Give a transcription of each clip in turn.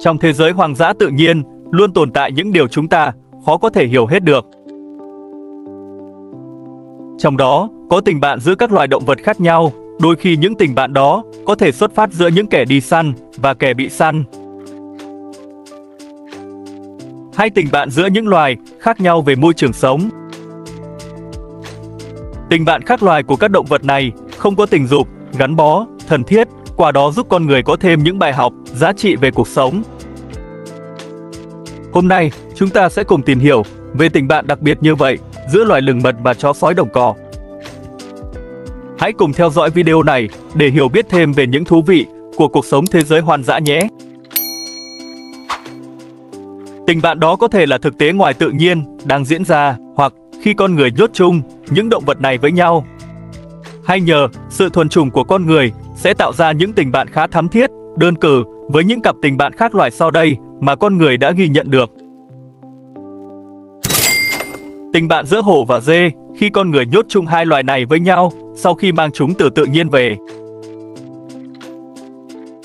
Trong thế giới hoang dã tự nhiên, luôn tồn tại những điều chúng ta khó có thể hiểu hết được. Trong đó, có tình bạn giữa các loài động vật khác nhau, đôi khi những tình bạn đó có thể xuất phát giữa những kẻ đi săn và kẻ bị săn. Hay tình bạn giữa những loài khác nhau về môi trường sống. Tình bạn khác loài của các động vật này không có tình dục, gắn bó, thân thiết, qua đó giúp con người có thêm những bài học, giá trị về cuộc sống. Hôm nay, chúng ta sẽ cùng tìm hiểu về tình bạn đặc biệt như vậy giữa loài lửng mật và chó sói đồng cỏ. Hãy cùng theo dõi video này để hiểu biết thêm về những thú vị của cuộc sống thế giới hoang dã nhé. Tình bạn đó có thể là thực tế ngoài tự nhiên đang diễn ra, hoặc khi con người nhốt chung những động vật này với nhau. Hay nhờ sự thuần chủng của con người sẽ tạo ra những tình bạn khá thắm thiết, đơn cử với những cặp tình bạn khác loài sau đây mà con người đã ghi nhận được. Tình bạn giữa hổ và dê khi con người nhốt chung hai loài này với nhau sau khi mang chúng từ tự nhiên về.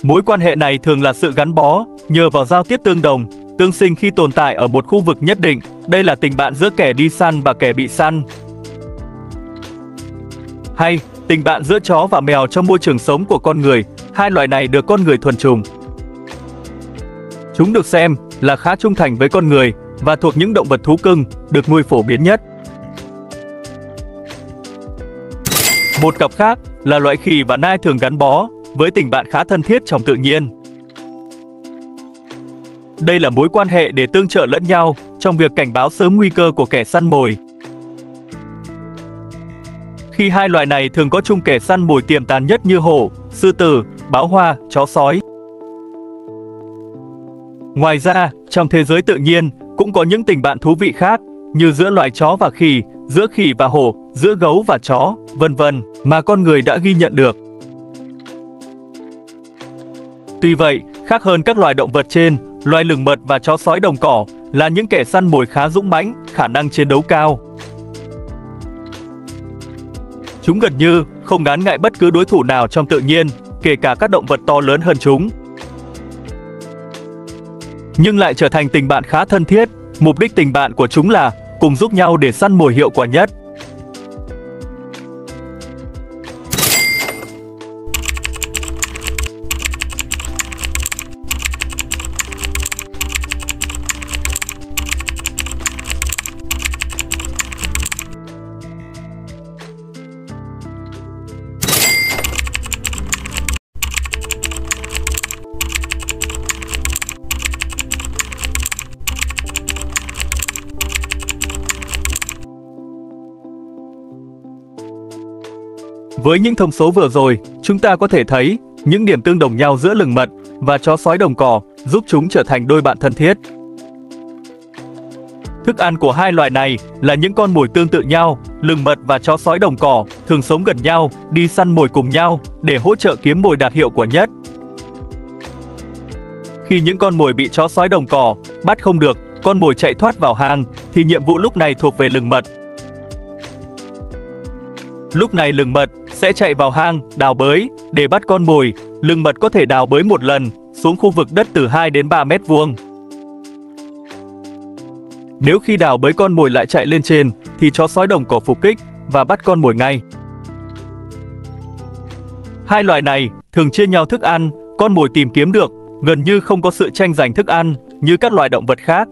Mối quan hệ này thường là sự gắn bó nhờ vào giao tiếp tương đồng, tương sinh khi tồn tại ở một khu vực nhất định. Đây là tình bạn giữa kẻ đi săn và kẻ bị săn. Hay tình bạn giữa chó và mèo trong môi trường sống của con người, hai loài này được con người thuần chủng. Chúng được xem là khá trung thành với con người và thuộc những động vật thú cưng được nuôi phổ biến nhất. Một cặp khác là loài khỉ và nai thường gắn bó với tình bạn khá thân thiết trong tự nhiên. Đây là mối quan hệ để tương trợ lẫn nhau trong việc cảnh báo sớm nguy cơ của kẻ săn mồi. Khi hai loài này thường có chung kẻ săn mồi tiềm tàn nhất như hổ, sư tử, báo hoa, chó sói. Ngoài ra, trong thế giới tự nhiên cũng có những tình bạn thú vị khác như giữa loài chó và khỉ, giữa khỉ và hổ, giữa gấu và chó, vân vân mà con người đã ghi nhận được. Tuy vậy, khác hơn các loài động vật trên, loài lửng mật và chó sói đồng cỏ là những kẻ săn mồi khá dũng mãnh, khả năng chiến đấu cao. Chúng gần như không ngán ngại bất cứ đối thủ nào trong tự nhiên, kể cả các động vật to lớn hơn chúng. Nhưng lại trở thành tình bạn khá thân thiết, mục đích tình bạn của chúng là cùng giúp nhau để săn mồi hiệu quả nhất. Với những thông số vừa rồi, chúng ta có thể thấy những điểm tương đồng nhau giữa lửng mật và chó sói đồng cỏ giúp chúng trở thành đôi bạn thân thiết. Thức ăn của hai loài này là những con mồi tương tự nhau, lửng mật và chó sói đồng cỏ thường sống gần nhau, đi săn mồi cùng nhau để hỗ trợ kiếm mồi đạt hiệu quả nhất. Khi những con mồi bị chó sói đồng cỏ bắt không được, con mồi chạy thoát vào hang thì nhiệm vụ lúc này thuộc về lửng mật. Lúc này lửng mật sẽ chạy vào hang, đào bới để bắt con mồi. Lửng mật có thể đào bới một lần xuống khu vực đất từ 2 đến 3 mét vuông. Nếu khi đào bới con mồi lại chạy lên trên thì chó sói đồng cỏ phục kích và bắt con mồi ngay. Hai loài này thường chia nhau thức ăn, con mồi tìm kiếm được gần như không có sự tranh giành thức ăn như các loài động vật khác.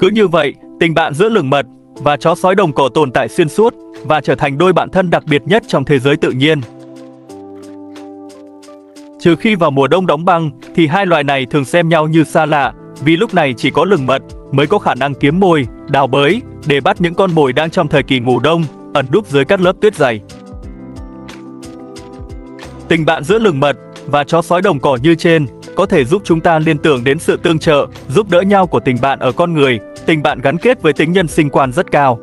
Cứ như vậy, tình bạn giữa lửng mật và chó sói đồng cỏ tồn tại xuyên suốt và trở thành đôi bạn thân đặc biệt nhất trong thế giới tự nhiên. Trừ khi vào mùa đông đóng băng thì hai loài này thường xem nhau như xa lạ, vì lúc này chỉ có lửng mật mới có khả năng kiếm mồi, đào bới để bắt những con mồi đang trong thời kỳ ngủ đông, ẩn núp dưới các lớp tuyết dày. Tình bạn giữa lửng mật và chó sói đồng cỏ như trên có thể giúp chúng ta liên tưởng đến sự tương trợ, giúp đỡ nhau của tình bạn ở con người. Tình bạn gắn kết với tính nhân sinh quan rất cao.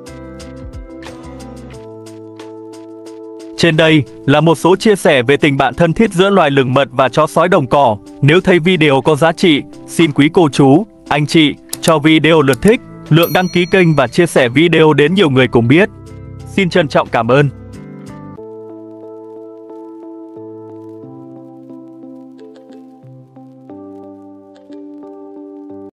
Trên đây là một số chia sẻ về tình bạn thân thiết giữa loài lửng mật và chó sói đồng cỏ. Nếu thấy video có giá trị, xin quý cô chú, anh chị cho video lượt thích, lượng đăng ký kênh và chia sẻ video đến nhiều người cùng biết. Xin trân trọng cảm ơn.